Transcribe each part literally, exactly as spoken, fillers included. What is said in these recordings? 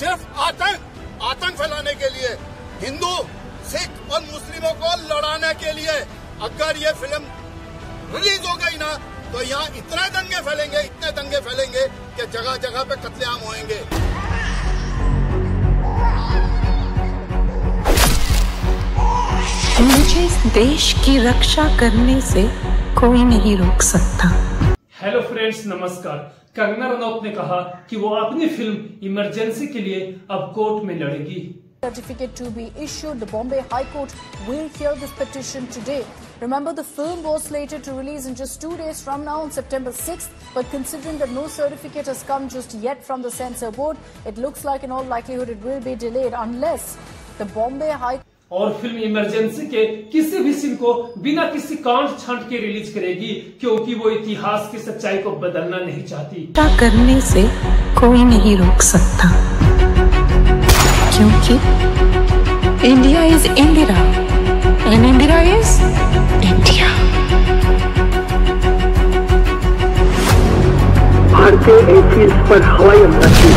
सिर्फ आतंक आतंक फैलाने के लिए, हिंदू, सिख और मुस्लिमों को लड़ाने के लिए। अगर ये फिल्म रिलीज हो गई ना तो यहाँ इतने दंगे फैलेंगे, इतने दंगे फैलेंगे कि जगह जगह पे कत्लेआम होएंगे। मुझे इस देश की रक्षा करने से कोई नहीं रोक सकता। हेलो फ्रेंड्स, नमस्कार। कंगना रनौत ने कहा कि वो अपनी फिल्म इमरजेंसी के लिए अब कोर्ट में लड़ेगी। Certificate to be issued. The Bombay High Court will hear this petition today. Remember, the film was slated to release in just two days from now on September sixth. But considering that no certificate has come just yet from the censor board, it looks like in all likelihood it will be delayed unless the Bombay High. और film emergency के किसी भी scene को बिना किसी can't छांट के release करेगी, क्योंकि वो इतिहास की सच्चाई को बदलना नहीं चाहती। क्या करने से कोई नहीं रोक सकता, क्योंकि India is Indira and Indira is India. भारतीय एयरफील्ड पर हवाई हमला किया,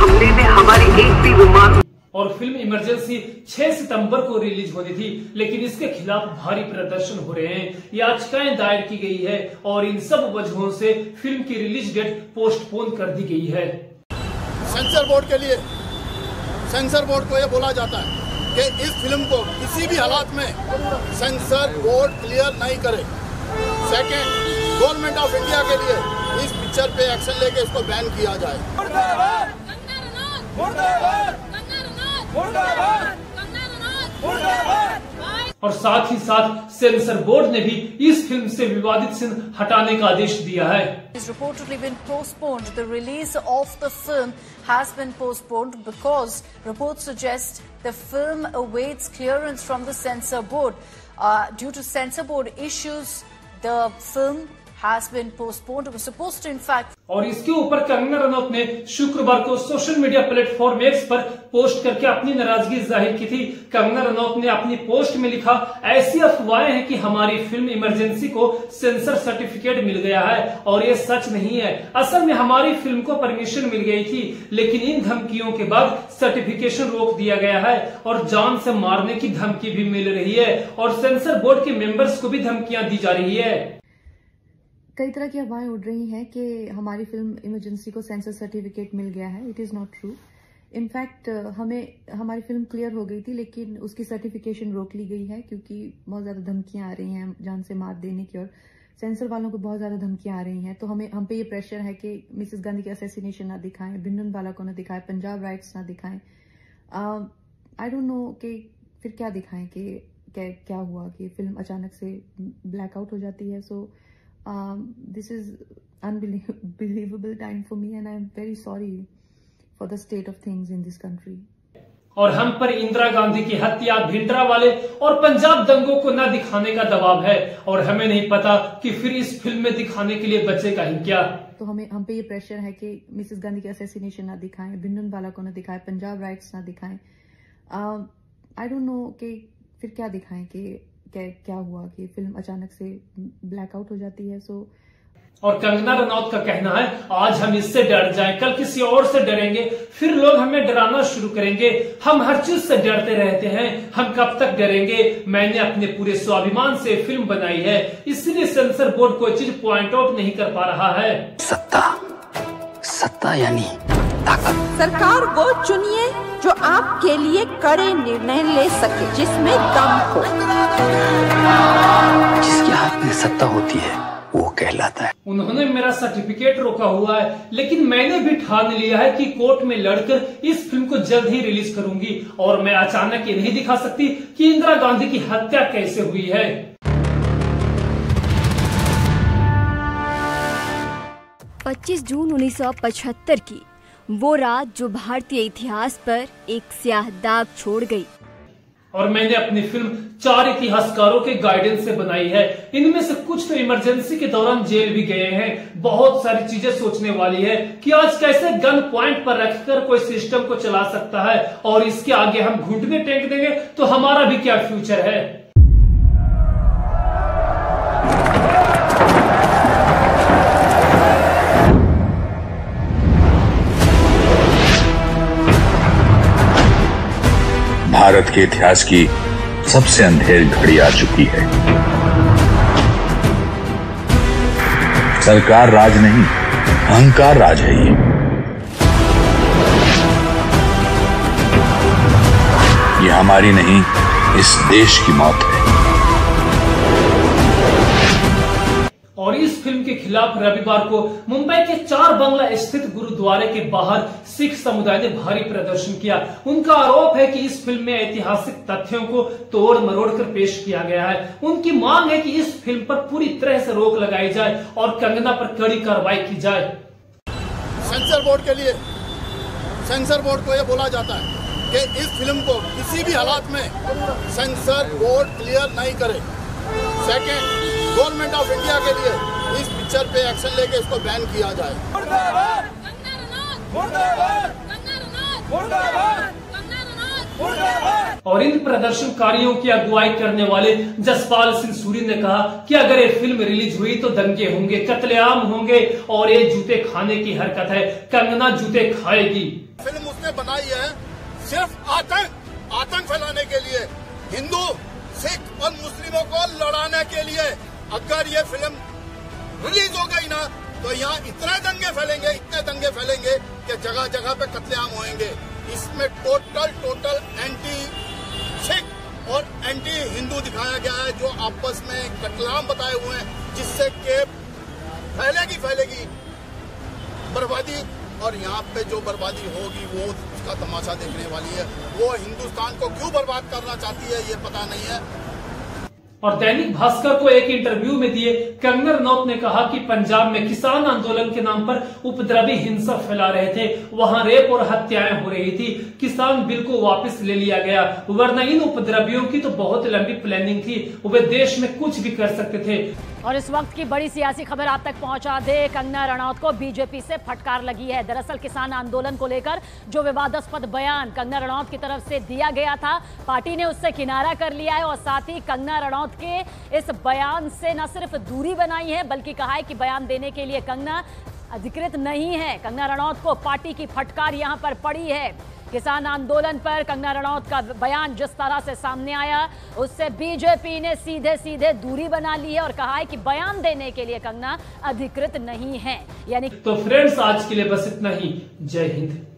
हमले में हमारी एक भी विमान। और फिल्म इमरजेंसी छह सितंबर को रिलीज होनी थी, लेकिन इसके खिलाफ भारी प्रदर्शन हो रहे हैं, याचिकाएं दायर की गई है और इन सब वजहों से फिल्म की रिलीज डेट पोस्टपोन कर दी गई है। सेंसर बोर्ड के लिए सेंसर बोर्ड को यह बोला जाता है कि इस फिल्म को किसी भी हालात में सेंसर बोर्ड क्लियर नहीं करे। सेकेंड, गवर्नमेंट ऑफ इंडिया के लिए इस पिक्चर पे एक्शन लेके इसको बैन किया जाए। और साथ ही साथ सेंसर बोर्ड ने भी इस फिल्म से विवादित सीन हटाने का आदेश दिया है। It's reportedly been postponed. The release of the film has been postponed because reports suggest the film awaits clearance from the censor board. Uh, due to censor board issues, the film has been postponed. It was supposed to, in fact. और इसके ऊपर कंगना रनौत ने शुक्रवार को social media platform X पर post करके अपनी नाराजगी जाहिर की थी। कंगना रनौत ने अपनी पोस्ट में लिखा, ऐसी अफवाहें हैं कि हमारी फिल्म इमरजेंसी को सेंसर सर्टिफिकेट मिल गया है और ये सच नहीं है। असल में हमारी फिल्म को परमिशन मिल गई थी, लेकिन इन धमकियों के बाद सर्टिफिकेशन रोक दिया गया है और जान से मारने की धमकी भी मिल रही है और सेंसर बोर्ड के मेंबर्स को भी धमकियां दी जा रही है। कई तरह की अफवाहें उड़ रही हैं कि हमारी फिल्म इमरजेंसी को सेंसर सर्टिफिकेट मिल गया है। It is not true. In fact हमें हमारी फिल्म क्लियर हो गई थी, लेकिन उसकी सर्टिफिकेशन रोक ली गई है क्योंकि बहुत ज़्यादा धमकियां आ रही हैं जान से मार देने की और सेंसर वालों को बहुत ज़्यादा धमकियां आ रही हैं। तो हमें हम पे ये प्रेशर है कि मिसेस गांधी के असैसिनेशन ना दिखाएं, भिंडरवाला को ना दिखाएं, पंजाब राइट्स ना दिखाएं। आई डोंट नो कि फिर क्या दिखाएं कि क्या क्या हुआ कि फिल्म अचानक से ब्लैकआउट हो जाती है। सो Um, this is unbelievable time for me and I am very sorry for the state of things in this country. और हम पर इंदिरा गांधी की हत्या, भिंडरावाले और पंजाब दंगों को न दिखाने का दबाव है और हमें नहीं पता कि फिर इस फिल्म में दिखाने के लिए बचेगा ही क्या। तो हमें हम पे ये प्रेशर है कि मिसेस गांधी के असैसिनेशन ना दिखाएं, भिंडरवाला को ना दिखाएं, पंजाब राइट्स ना दिखाएं। आई डोंट नो कि फिर क्या दिखाएं कि क्या क्या हुआ कि फिल्म अचानक से ब्लैकआउट हो जाती है। सो और कंगना रनौत का कहना है, आज हम इससे डर जाएं, कल किसी और से डरेंगे, फिर लोग हमें डराना शुरू करेंगे। हम हर चीज से डरते रहते हैं, हम कब तक डरेंगे। मैंने अपने पूरे स्वाभिमान से फिल्म बनाई है, इसलिए सेंसर बोर्ड कोई चीज पॉइंट आउट नहीं कर पा रहा है। सत्ता सत्ता यानी ताकत। सरकार वो चुनिए जो आपके लिए कड़े निर्णय ले सके, जिसमें दम हो। जिसके हाथ में सत्ता होती है वो कहलाता है। उन्होंने मेरा सर्टिफिकेट रोका हुआ है, लेकिन मैंने भी ठान लिया है कि कोर्ट में लड़कर इस फिल्म को जल्द ही रिलीज करूंगी और मैं अचानक ये नहीं दिखा सकती कि इंदिरा गांधी की हत्या कैसे हुई है। पच्चीस जून उन्नीस सौ पचहत्तर की वो रात जो भारतीय इतिहास पर एक स्याह दाग छोड़ गई। और मैंने अपनी फिल्म चार इतिहासकारों के गाइडेंस से बनाई है। इनमें से कुछ तो इमरजेंसी के दौरान जेल भी गए हैं। बहुत सारी चीजें सोचने वाली है कि आज कैसे गन पॉइंट पर रखकर कोई सिस्टम को चला सकता है और इसके आगे हम घुटने टेक देंगे तो हमारा भी क्या फ्यूचर है। भारत के इतिहास की सबसे अंधेरी घड़ी आ चुकी है। सरकार राज नहीं, अहंकार राज है। ये ये हमारी नहीं, इस देश की मौत है। और इस फिल्म के खिलाफ रविवार को मुंबई के चार बंगला स्थित गुरुद्वारे के बाहर सिख समुदाय ने भारी प्रदर्शन किया। उनका आरोप है कि इस फिल्म में ऐतिहासिक तथ्यों को तोड़ मरोड़ कर पेश किया गया है। उनकी मांग है कि इस फिल्म पर पूरी तरह से रोक लगाई जाए और कंगना पर कड़ी कार्रवाई की जाए। सेंसर बोर्ड के लिए सेंसर बोर्ड को यह बोला जाता है कि इस फिल्म को किसी भी हालात में सेंसर बोर्ड क्लियर नहीं करे। सेकेंड, गवर्नमेंट ऑफ इंडिया के लिए इस पिक्चर पे एक्शन लेके इसको बैन किया जाए। मुर्दाबाद, मुर्दाबाद, मुर्दाबाद, मुर्दाबाद। और इन प्रदर्शनकारियों की अगुवाई करने वाले जसपाल सिंह सूरी ने कहा कि अगर ये फिल्म रिलीज हुई तो दंगे होंगे, कत्लेआम होंगे और ये जूते खाने की हरकत है। कंगना जूते खाएगी। फिल्म उसने बनाई है सिर्फ आतंक आतंक फैलाने के लिए, हिंदू सिख और मुस्लिमों को लड़ाने के लिए। अगर ये फिल्म रिलीज हो गई ना तो यहाँ इतने दंगे फैलेंगे इतने दंगे फैलेंगे कि जगह जगह पे कत्लेआम होंगे। इसमें टोटल टोटल एंटी सिख और एंटी हिंदू दिखाया गया है, जो आपस में कत्लेआम बताए हुए हैं, जिससे के फैलेगी फैलेगी बर्बादी। और यहाँ पे जो बर्बादी होगी वो उसका तमाशा देखने वाली है। वो हिंदुस्तान को क्यों बर्बाद करना चाहती है ये पता नहीं है। और दैनिक भास्कर को एक इंटरव्यू में दिए कंगना रनौत ने कहा कि पंजाब में किसान आंदोलन के नाम पर उपद्रवी हिंसा फैला रहे थे, वहां रेप और हत्याएं हो रही थी। किसान बिल को वापस ले लिया गया, वरना इन उपद्रवियों की तो बहुत लंबी प्लानिंग थी, वे देश में कुछ भी कर सकते थे। और इस वक्त की बड़ी सियासी खबर आप तक पहुंचा दे, कंगना रनौत को बीजेपी से फटकार लगी है। दरअसल किसान आंदोलन को लेकर जो विवादास्पद बयान कंगना रनौत की तरफ से दिया गया था, पार्टी ने उससे किनारा कर लिया है। और साथ ही कंगना रनौत के इस बयान से न सिर्फ दूरी बनाई है बल्कि कहा है कि बयान देने के लिए कंगना अधिकृत नहीं है। कंगना रनौत को पार्टी की फटकार यहाँ पर पड़ी है। किसान आंदोलन पर कंगना रनौत का बयान जिस तरह से सामने आया उससे बीजेपी ने सीधे सीधे दूरी बना ली है और कहा है कि बयान देने के लिए कंगना अधिकृत नहीं है। यानी तो फ्रेंड्स, आज के लिए बस इतना ही। जय हिंद।